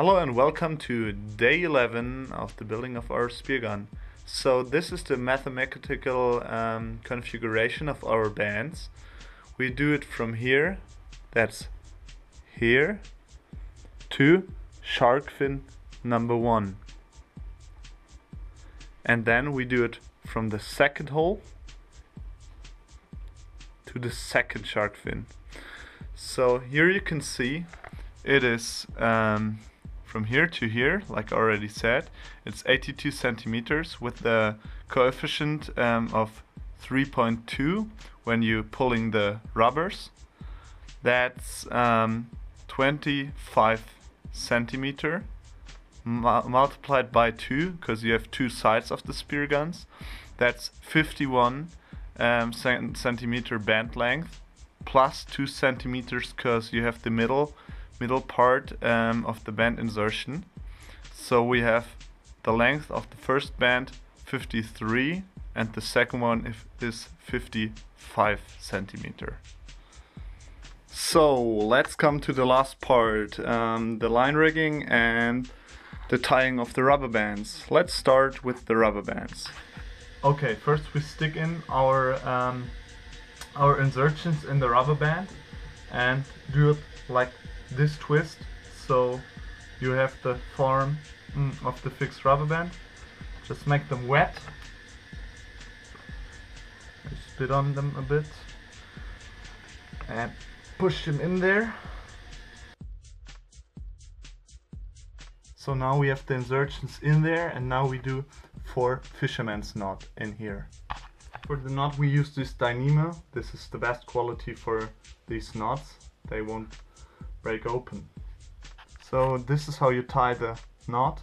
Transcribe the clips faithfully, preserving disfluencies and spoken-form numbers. Hello and welcome to day eleven of the building of our spear gun. So this is the mathematical um, configuration of our bands. We do it from here, that's here, to shark fin number one. And then we do it from the second hole to the second shark fin. So here you can see it is um, from here to here, like already said, it's eighty-two centimeters with the coefficient um, of three point two when you're pulling the rubbers. That's um, twenty-five centimeter mu multiplied by two, because you have two sides of the spear guns. That's fifty-one um, cent centimeter band length plus two centimeters, because you have the middle middle part um, of the band insertion. So we have the length of the first band fifty-three and the second one if, is fifty-five centimeter. So let's come to the last part, um, the line rigging and the tying of the rubber bands. Let's start with the rubber bands. Okay, first we stick in our, um, our insertions in the rubber band and do it like this twist, so you have the form of the fixed rubber band. Just make them wet. Spit on them a bit and push them in there. So now we have the insertions in there, and now we do four fisherman's knot in here. For the knot we use this Dyneema. This is the best quality for these knots. They won't break open. So this is how you tie the knot.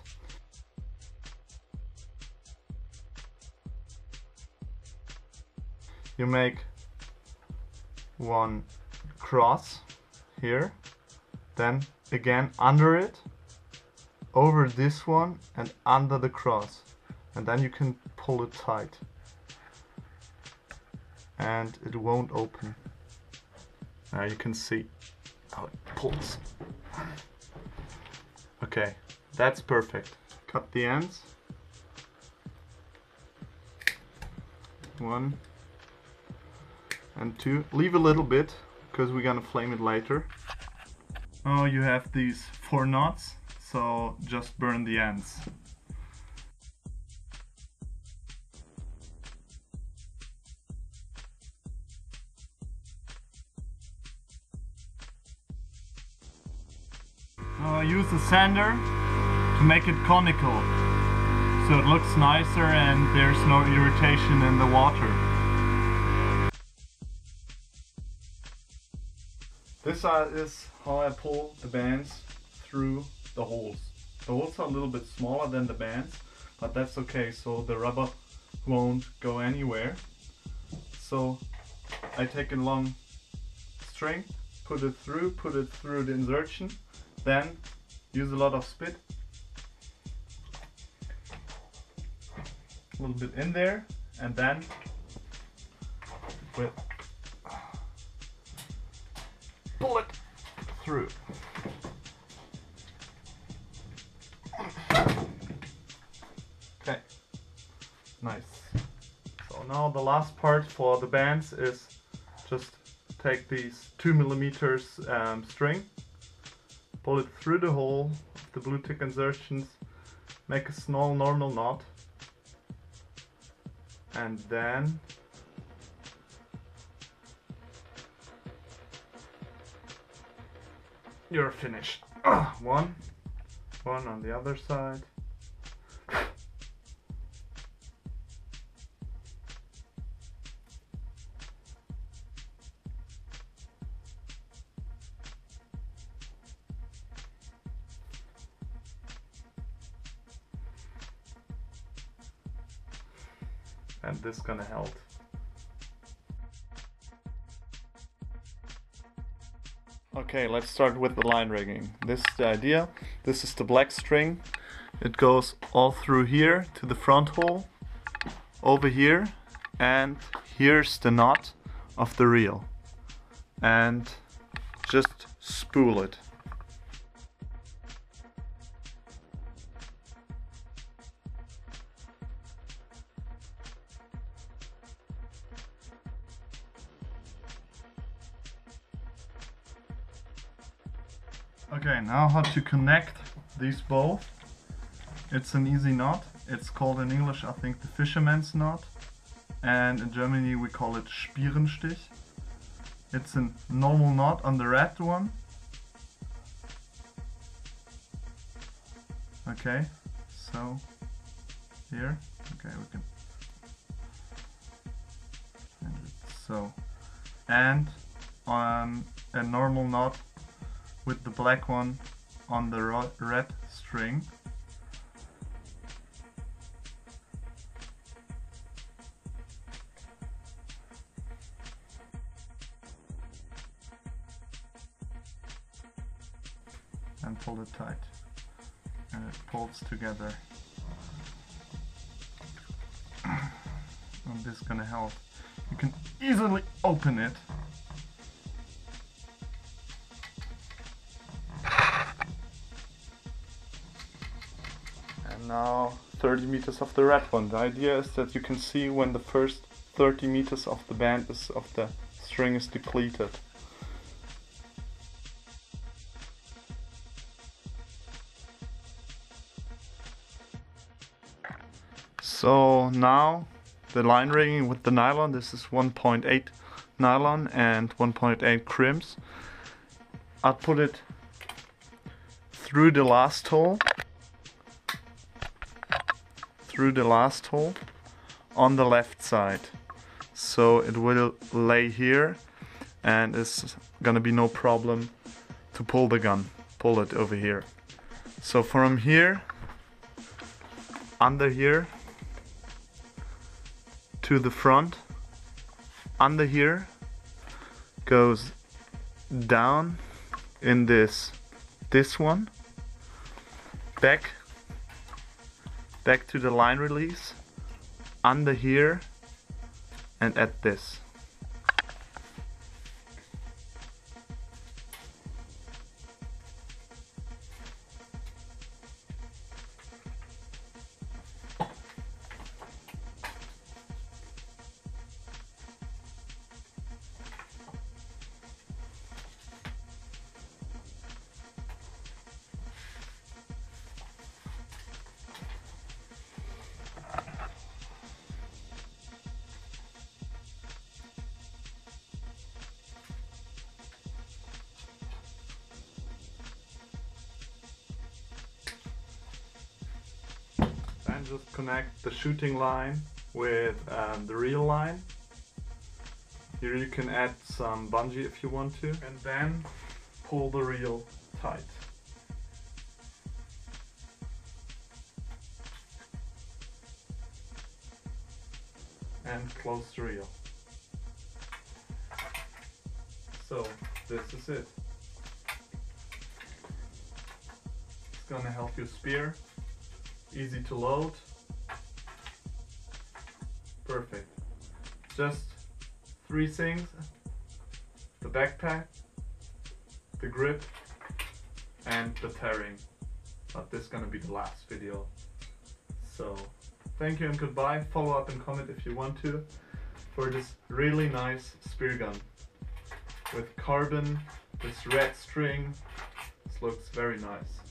You make one cross here, then again under it, over this one and under the cross, and then you can pull it tight and it won't open. Now you can see how it pulls. Okay, that's perfect. Cut the ends. One and two. Leave a little bit because we're gonna flame it later. Now you have these four knots, so just burn the ends. I use the sander to make it conical, so it looks nicer and there's no irritation in the water. This is how I pull the bands through the holes. The holes are a little bit smaller than the bands, but that's okay, so the rubber won't go anywhere. So I take a long string, put it through, put it through the insertion. Then use a lot of spit, a little bit in there, and then with pull it through. Okay, nice. So now the last part for the bands is just take these two millimeters um, string. Pull it through the hole of the blue tick insertions, make a small normal knot, and then you're finished. One, one on the other side. And this is gonna help. Okay, let's start with the line rigging. This is the idea. This is the black string. It goes all through here to the front hole, over here, and here's the knot of the reel. And just spool it. Okay, now how to connect these both. It's an easy knot. It's called in English, I think, the fisherman's knot. And in Germany we call it Spierenstich. It's a normal knot on the red one. Okay, so here, okay, we can and so and on a normal knot with the black one on the ro red string. And pull it tight, and it pulls together. And this is gonna help. You can easily open it. And now thirty meters of the red one. The idea is that you can see when the first thirty meters of the band is of the string is depleted. So now the line rigging with the nylon, this is one point eight nylon and one point eight crimps. I put it through the last hole, through the last hole on the left side. So it will lay here and it's gonna be no problem to pull the gun, pull it over here. So from here, under here, to the front, under here, goes down in this this one, back back to the line release, under here, and at this. Just connect the shooting line with um, the reel line. Here you can add some bungee if you want to, and then pull the reel tight. And close the reel. So this is it. It's gonna help you spear. Easy to load, perfect. Just three things: the backpack, the grip, and the pairing. But this is gonna be the last video. So thank you and goodbye. Follow up and comment if you want to for this really nice spear gun with carbon, this red string. This looks very nice.